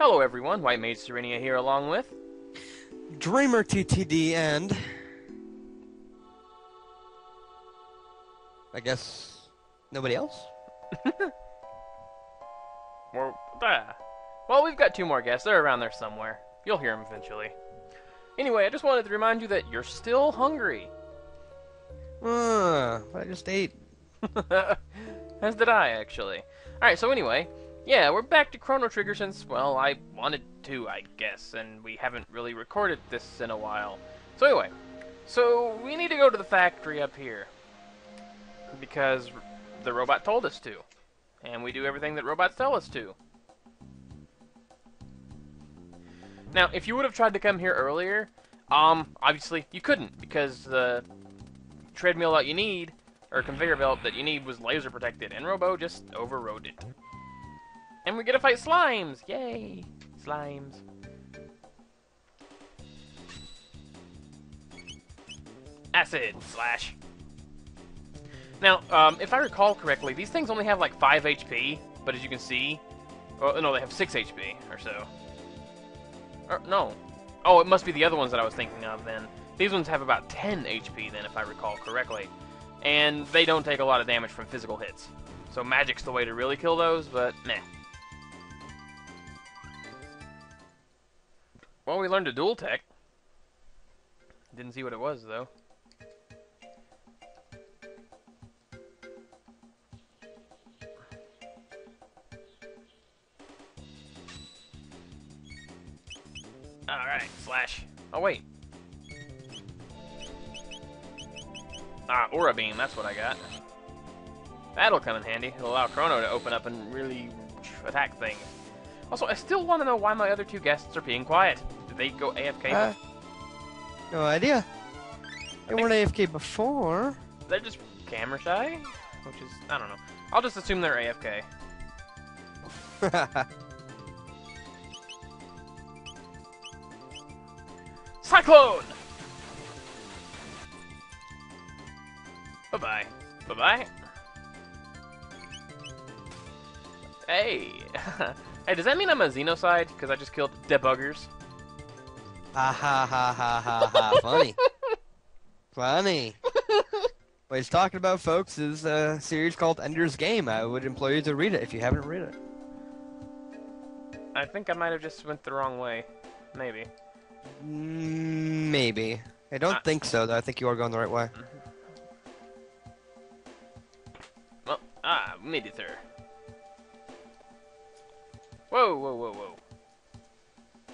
Hello everyone, White Mage Serenia here along with DreamerTTD and I guess nobody else? Well, we've got two more guests. They're around there somewhere. You'll hear them eventually. Anyway, I just wanted to remind you that you're still hungry. I just ate. As did I, actually. Alright, so anyway, yeah, we're back to Chrono Trigger since, well, I wanted to, I guess, and we haven't really recorded this in a while. So anyway, so we need to go to the factory up here, because the robot told us to, and we do everything that robots tell us to. Now, if you would have tried to come here earlier, obviously you couldn't, because the treadmill that you need, or conveyor belt that you need, was laser protected, and Robo just overrode it. And we get to fight slimes! Yay! Slimes. Acid slash. Now, if I recall correctly, these things only have like 5 HP, but as you can see... Oh, no, they have 6 HP or so. Or, no. Oh, it must be the other ones that I was thinking of then. These ones have about 10 HP then, if I recall correctly. And they don't take a lot of damage from physical hits. So magic's the way to really kill those, but meh. Well, we learned a dual tech. Didn't see what it was, though. Alright, slash. Oh, wait. Ah, Aura Beam, that's what I got. That'll come in handy. It'll allow Chrono to open up and really attack things. Also, I still want to know why my other two guests are being quiet. Did they go AFK? No idea. They weren't AFK before. They're just camera shy? Which is, I don't know. I'll just assume they're AFK. Cyclone! Bye-bye. Bye-bye. Hey! Hey, does that mean I'm a Xenocide? Because I just killed debuggers? Ha ha ha ha ha ha. Funny. Funny. What he's talking about, folks, is a series called Ender's Game. I would implore you to read it if you haven't read it. I think I might have just went the wrong way. Maybe. Maybe. I don't think so, though. I think you are going the right way. Well, we made it there. Whoa, whoa, whoa, whoa.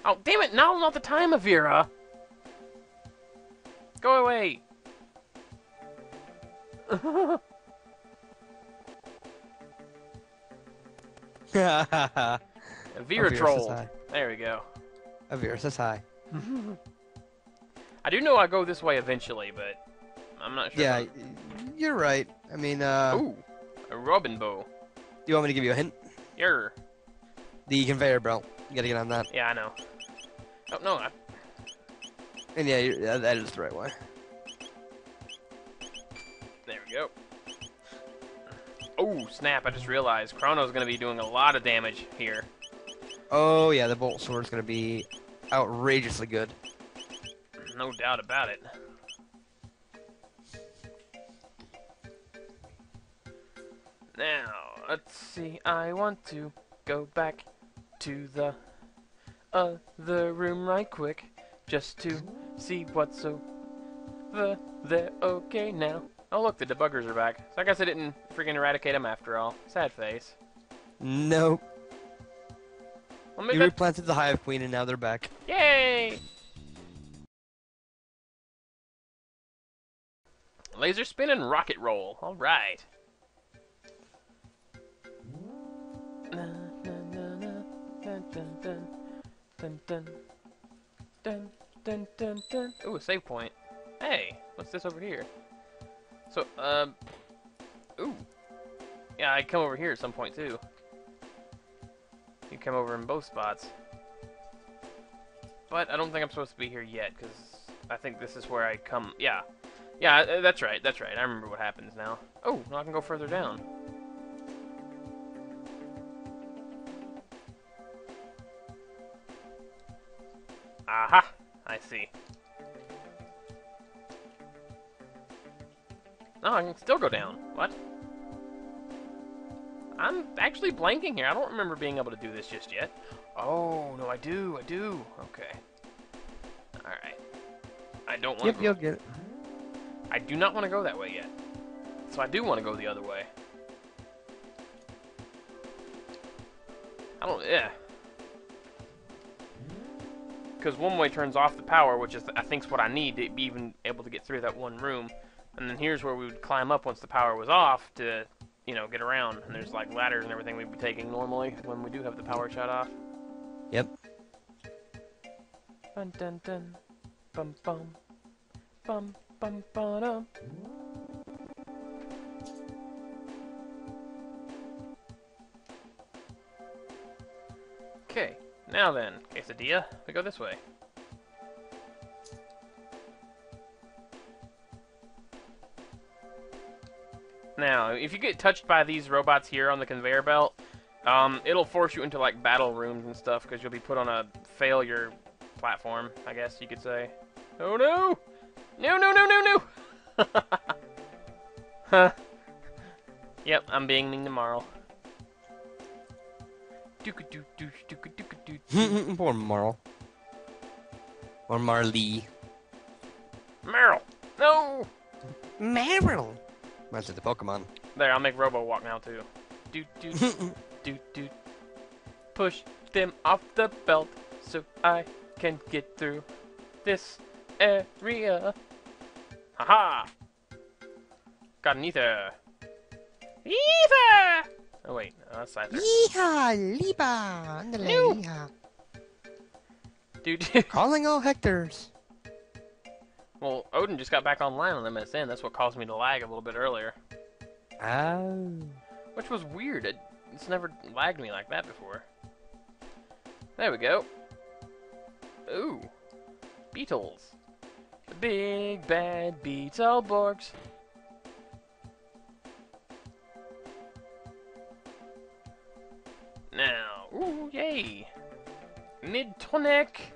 Oh, damn it! Now's not the time, Avira! Go away! Avira trolled. There we go. Avira says hi. I do know I go this way eventually, but I'm not sure. Yeah, you're right. I mean, Ooh, a Robin Bow. Do you want me to give you a hint? Sure. The conveyor belt. You gotta get on that. Yeah, I know. Oh, no. And yeah, that is the right way. There we go. Oh, snap. I just realized Chrono's gonna be doing a lot of damage here. Oh, yeah. The bolt sword's gonna be outrageously good. No doubt about it. Now, let's see. I want to go back to the other room right quick, just to see what's over there. Okay, now. Oh look, the debuggers are back. So I guess I didn't freaking eradicate them after all. Sad face. Nope. Well, you replanted the Hive Queen and now they're back. Yay! Laser spin and rocket roll. All right. Dun, dun, dun, dun, dun, dun, dun, dun. Ooh, a save point. Hey, what's this over here? So, ooh. Yeah, I come over here at some point, too. You come over in both spots. But I don't think I'm supposed to be here yet, because I think this is where I come... Yeah. Yeah, that's right, that's right. I remember what happens now. Oh, now I can go further down. Aha! I see. Oh, I can still go down. What? I'm actually blanking here. I don't remember being able to do this just yet. Oh, no, I do. I do. Okay. Alright. I don't want to... Yep, you'll get it. I do not want to go that way yet. So I do want to go the other way. I don't... Yeah. Because one way turns off the power, which is, I think, is what I need to be even able to get through that one room. And then here's where we would climb up once the power was off to... you know, get around, and there's like ladders and everything we'd be taking normally when we do have the power shut off. Yep. Dun dun dun, bum bum, bum bum bum. Okay, now then, quesadilla, we go this way. Now, if you get touched by these robots here on the conveyor belt, it'll force you into, like, battle rooms and stuff, because you'll be put on a failure platform, I guess you could say. Oh, no! No, no, no, no, no! Huh. Yep, I'm being mean to Marle. Poor Marle. Or Marle. Marle! No! Marle! Reminds me of the Pokemon. There, I'll make Robo walk now too. Do do do do. Push them off the belt so I can get through this area. Haha! Got an ether. Ether! Oh wait, no, that's side. Yeehaw, Liba, and the Leeha. Dude, calling all Hectors. Well, Odin just got back online on MSN. That's what caused me to lag a little bit earlier. Oh. Which was weird. It's never lagged me like that before. There we go. Ooh. Beetles. The big bad Beetleborgs. Now. Ooh, yay. Mid-tonic.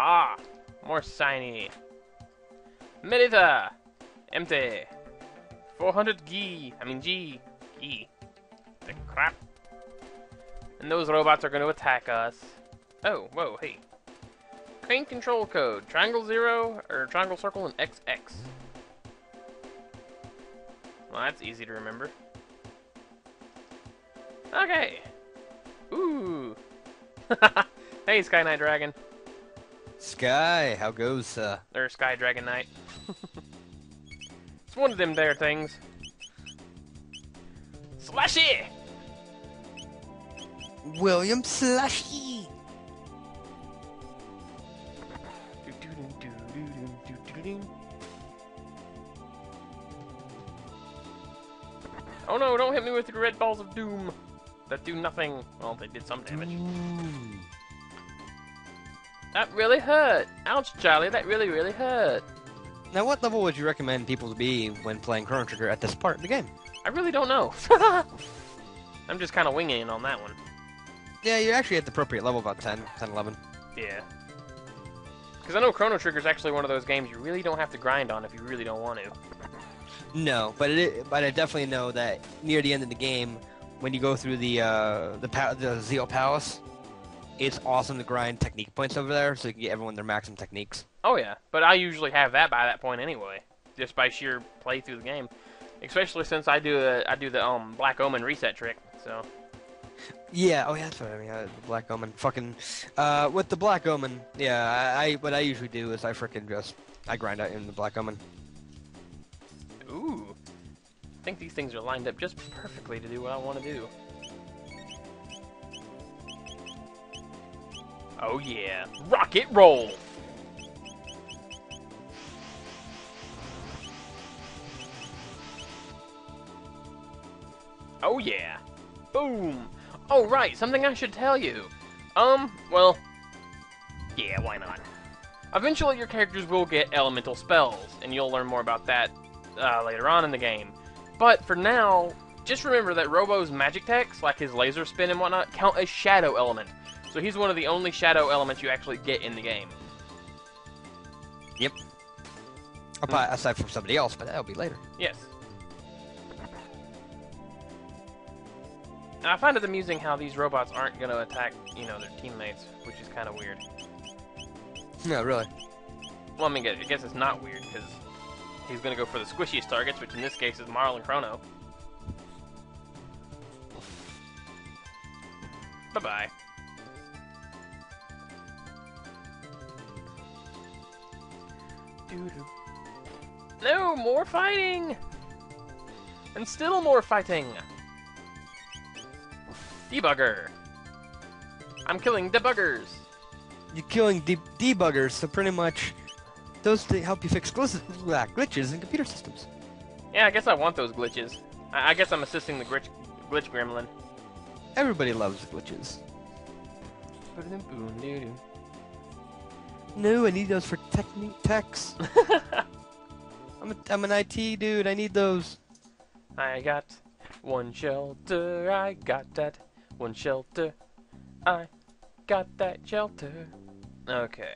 Ah, more shiny. Merida, empty. 400 G. I mean G. E. The crap. And those robots are going to attack us. Oh, whoa, hey. Crane control code. Triangle 0 or triangle circle and XX. Well, that's easy to remember. Okay. Ooh. Hey, Sky Knight Dragon. Sky, how goes, Or Sky Dragon Knight. It's one of them there things. Slushy! William Slushy! Oh no, don't hit me with your red balls of doom! That do nothing. Well, they did some damage. Ooh. That really hurt. Ouch, Charlie, that really, really hurt. Now, what level would you recommend people to be when playing Chrono Trigger at this part of the game? I really don't know. I'm just kind of winging it on that one. Yeah, you're actually at the appropriate level, about 10, 11. Yeah. Because I know Chrono Trigger is actually one of those games you really don't have to grind on if you really don't want to. No, but I definitely know that near the end of the game, when you go through the Zeal Palace... It's awesome to grind technique points over there, so you can get everyone their maximum techniques. Oh yeah, but I usually have that by that point anyway, just by sheer play through the game. Especially since I do the Black Omen reset trick. So. Yeah. Oh yeah, that's what I mean. The Black Omen. Fucking. With the Black Omen, yeah. What I usually do is I grind out in the Black Omen. Ooh. I think these things are lined up just perfectly to do what I want to do. Oh yeah, rocket roll! Oh yeah, boom! Oh right, something I should tell you. Well, yeah, why not? Eventually your characters will get elemental spells, and you'll learn more about that later on in the game. But for now, just remember that Robo's magic techs, like his laser spin and whatnot, count as shadow element. So he's one of the only shadow elements you actually get in the game. Yep. Probably aside from somebody else, but that'll be later. Yes. And I find it amusing how these robots aren't going to attack, you know, their teammates, which is kind of weird. No, really. Well, I mean, I guess it's not weird, because he's going to go for the squishiest targets, which in this case is Marle and Chrono. Bye-bye. No, more fighting! And still more fighting! Debugger! I'm killing debuggers! You're killing debuggers, so pretty much those to help you fix glitches in computer systems. Yeah, I guess I want those glitches. I guess I'm assisting the glitch gremlin. Everybody loves glitches. No, I need those for techs. I'm an IT dude, I need those. I got one shelter, I got that one shelter, I got that shelter. Okay.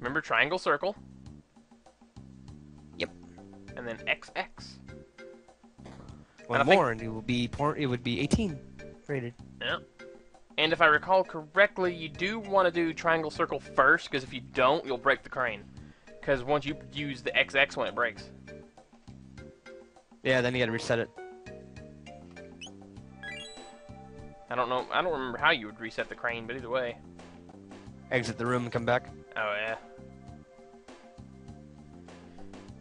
Remember triangle circle? Yep. And then XX. One more and it would be 18 rated. Yep. And if I recall correctly, you do want to do triangle circle first, because if you don't, you'll break the crane. Because once you use the XX when it breaks. Yeah, then you gotta reset it. I don't know, I don't remember how you would reset the crane, but either way. Exit the room and come back. Oh, yeah.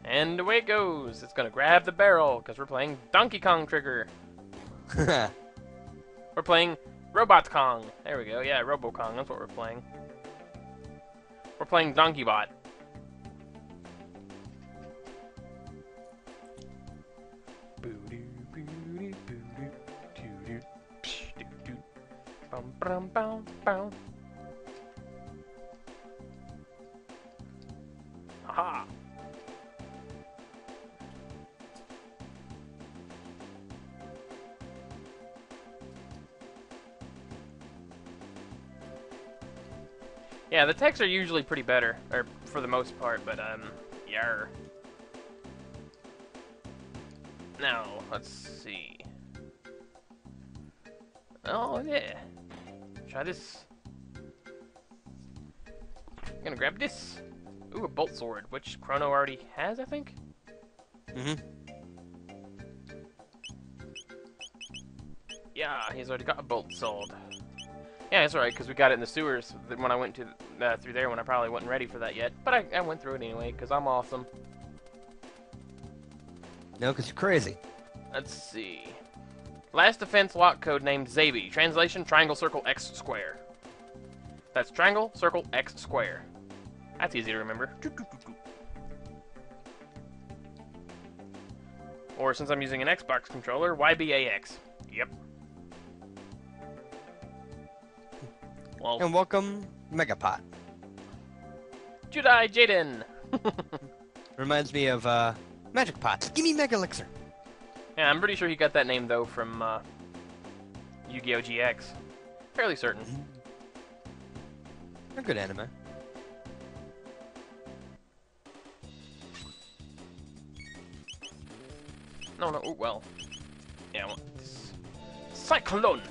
And away it goes! It's gonna grab the barrel, because we're playing Donkey Kong Trigger! We're playing Robot Kong. There we go. Yeah, Robo Kong. That's what we're playing. We're playing Donkey Bot. Aha. Yeah, the techs are usually pretty better, or for the most part, but, yarr. Now, let's see. Oh, yeah. Try this. I'm gonna grab this. Ooh, a bolt sword, which Chrono already has, I think? Mm-hmm. Yeah, he's already got a bolt sword. Yeah, that's alright, because we got it in the sewers when I went to through there when I probably wasn't ready for that yet. But I went through it anyway, because I'm awesome. No, because you're crazy. Let's see. Last defense lock code named Zabi. Translation, triangle, circle, X, square. That's triangle, circle, X, square. That's easy to remember. Or since I'm using an Xbox controller, YBAX. Yep. Well, and welcome, Megapot. Judai Jaden! Reminds me of Magic Pot. Gimme Mega Elixir! Yeah, I'm pretty sure he got that name, though, from Yu-Gi-Oh! GX. Fairly certain. A good anime. No, oh, well. Yeah, I want this. Cyclone!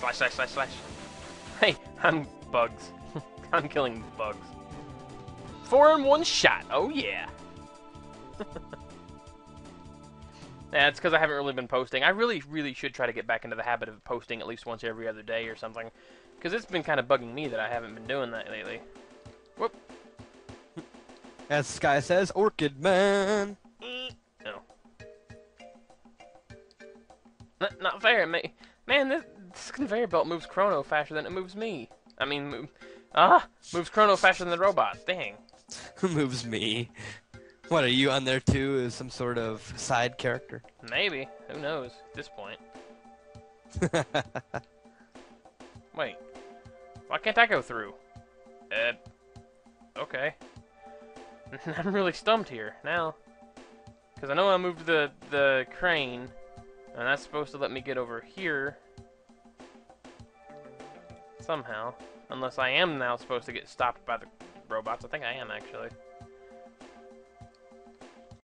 Slash, slash, slash, slash. Hey, I'm bugs. I'm killing bugs. 4 in 1 shot. Oh, yeah. Yeah, it's because I haven't really been posting. I really, really should try to get back into the habit of posting at least once every other day or something. Because it's been kind of bugging me that I haven't been doing that lately. Whoop. As Sky says, Orchid Man. Not fair, man, this conveyor belt moves Chrono faster than it moves me. I mean, moves Chrono faster than the robots, dang. Moves me. What, are you on there too as some sort of side character? Maybe, who knows, at this point. Wait, why can't I go through? Okay. I'm really stumped here now, because I know I moved the crane, and that's supposed to let me get over here somehow, unless I am now supposed to get stopped by the robots. I think I am, actually.